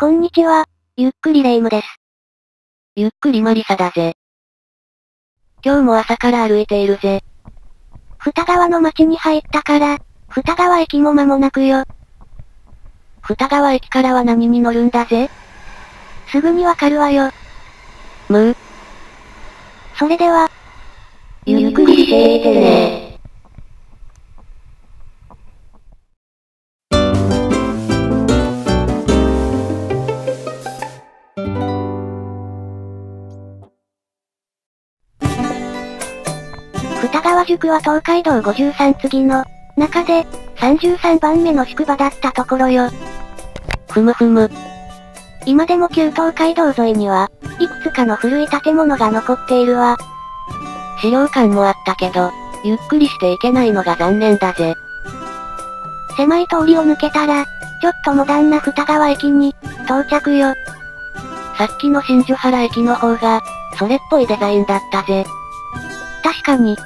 こんにちは、ゆっくりレ夢ムです。ゆっくりマリサだぜ。今日も朝から歩いているぜ。二川の町に入ったから、二川駅も間もなくよ。二川駅からは何に乗るんだぜ？すぐにわかるわよ。むう。それでは、ゆっくりしていてね。二川宿は東海道53次の中で33番目の宿場だったところよ。ふむふむ。今でも旧東海道沿いにはいくつかの古い建物が残っているわ。資料館もあったけど、ゆっくりしていけないのが残念だぜ。狭い通りを抜けたら、ちょっとモダンな二川駅に到着よ。さっきの新所原駅の方が、それっぽいデザインだったぜ。確かに。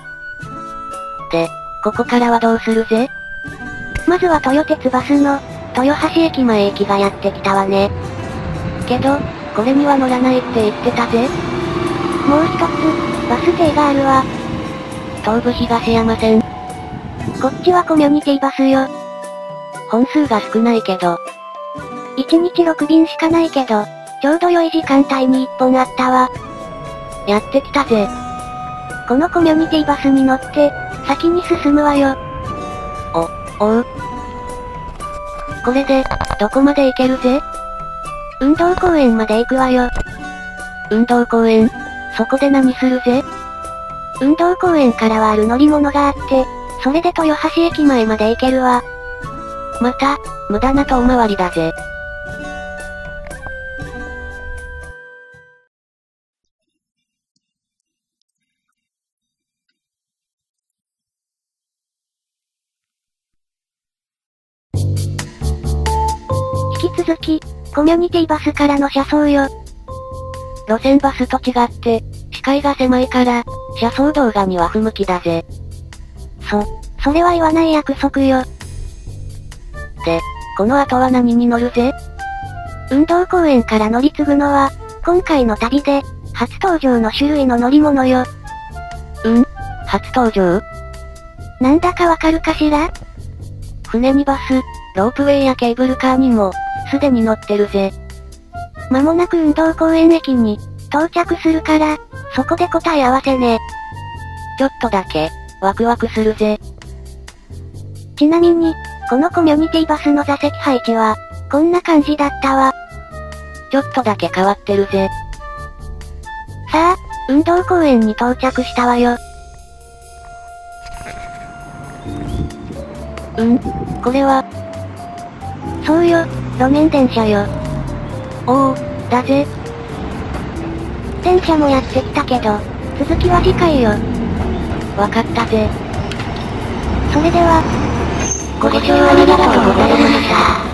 で、ここからはどうするぜ？まずは豊鉄バスの、豊橋駅前駅がやってきたわね。けど、これには乗らないって言ってたぜ。もう一つ、バス停があるわ。東武東山線。こっちはコミュニティバスよ。本数が少ないけど。1日6便しかないけど、ちょうど良い時間帯に1本あったわ。やってきたぜ。このコミュニティバスに乗って、先に進むわよ。おう。これで、どこまで行けるぜ？運動公園まで行くわよ。運動公園、そこで何するぜ？運動公園からはある乗り物があって、それで豊橋駅前まで行けるわ。また、無駄な遠回りだぜ。続き、コミュニティバスからの車窓よ。路線バスと違って、視界が狭いから、車窓動画には不向きだぜ。それは言わない約束よ。で、この後は何に乗るぜ？運動公園から乗り継ぐのは、今回の旅で、初登場の種類の乗り物よ。初登場？なんだかわかるかしら？船にバス、ロープウェイやケーブルカーにも、すでに乗ってるぜ。間もなく運動公園駅に到着するから、そこで答え合わせね。ちょっとだけ、ワクワクするぜ。ちなみに、このコミュニティバスの座席配置は、こんな感じだったわ。ちょっとだけ変わってるぜ。さあ、運動公園に到着したわよ。これは？そうよ。路面電車よ。おお、だぜ。電車もやってきたけど、続きは次回よ。わかったぜ。それでは、ご視聴ありがとうございました。